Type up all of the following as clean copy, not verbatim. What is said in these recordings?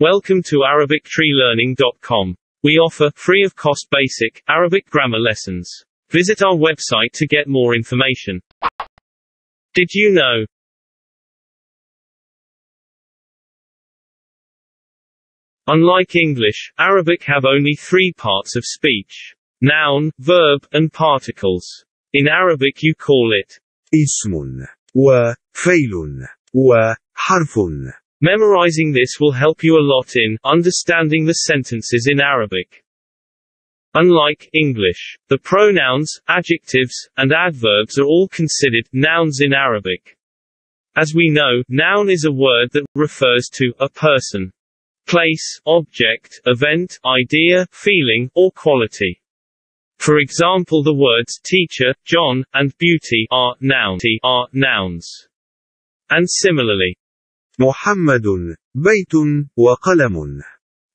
Welcome to ArabicTreeLearning.com. We offer, free of cost, basic Arabic grammar lessons. Visit our website to get more information. Did you know? Unlike English, Arabic have only three parts of speech: noun, verb, and particles. In Arabic you call it ismun, wa failun, wa harfun. Memorizing this will help you a lot in understanding the sentences in Arabic. Unlike English, the pronouns, adjectives, and adverbs are all considered nouns in Arabic. As we know, noun is a word that refers to a person, place, object, event, idea, feeling, or quality. For example, the words teacher, John, and beauty are nouns. And similarly, Muhammadun, Beitun, wa Qalamun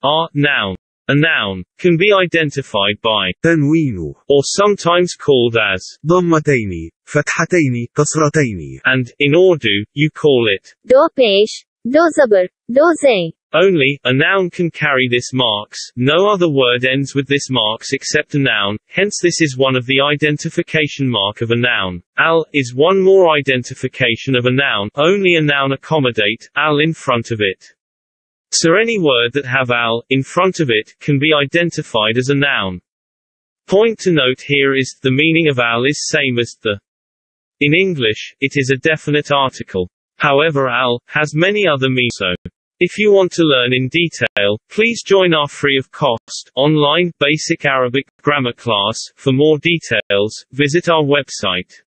are noun. A noun can be identified by tanwin, or sometimes called as dammatan, fathatan, tasrif, and in Urdu, you call it dopeesh, dozabar, doze. Only a noun can carry this marks. No other word ends with this marks except a noun, hence this is one of the identification mark of a noun. Al is one more identification of a noun. Only a noun accommodate al in front of it. So any word that have al in front of it can be identified as a noun. Point to note here is, the meaning of al is same as the. In English, it is a definite article. However, al has many other meanings. If you want to learn in detail, please join our free of cost online basic Arabic grammar class. For more details, visit our website.